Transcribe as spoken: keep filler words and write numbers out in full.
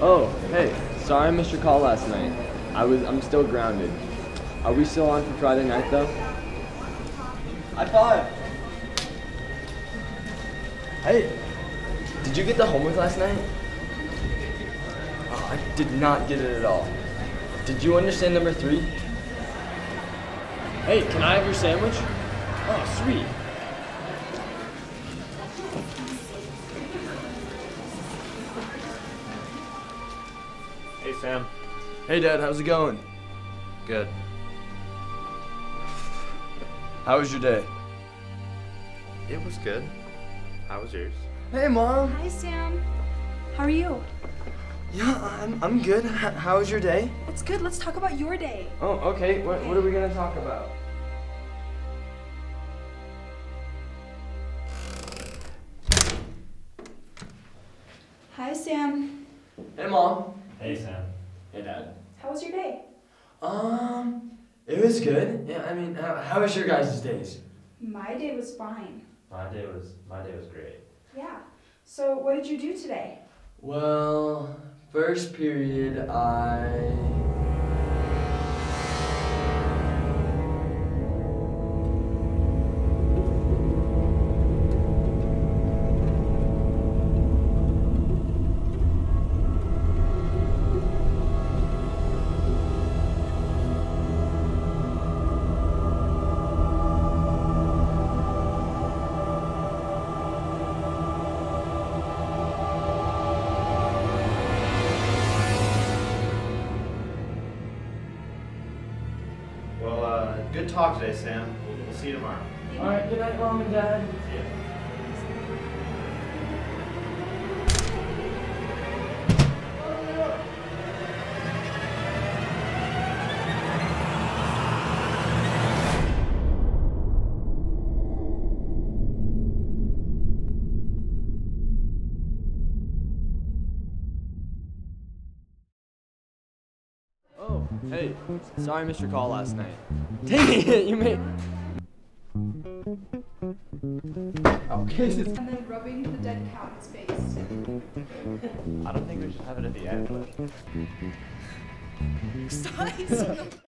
Oh, hey. Sorry I missed your call last night. I was, I'm still grounded. Are we still on for Friday night, though? I thought... Hey, did you get the homework last night? Oh, I did not get it at all. Did you understand number three? Hey, can I have your sandwich? Oh, sweet. Hey, Sam. Hey, Dad, how's it going? Good. How was your day? It was good. How was yours? Hey, Mom. Hi, Sam. How are you? Yeah, I'm, I'm good. H how was your day? It's good. Let's talk about your day. Oh, okay. What, okay. What are we going to talk about? Hi, Sam. Hey, Mom. Hey, Sam. Hey, Dad. How was your day? Um, it was good. Yeah, I mean, how, how was your guys' days? My day was fine. My day was, my day was great. Yeah. So, what did you do today? Well, first period, I... Well, uh, good talk today, Sam. We'll, we'll see you tomorrow. All right, good night, Mom and Dad. See ya. Hey, sorry I missed your call last night. Dang it, you made... Okay, so... And then rubbing the dead cow's face. I don't think we should have it at the end, but... Stop!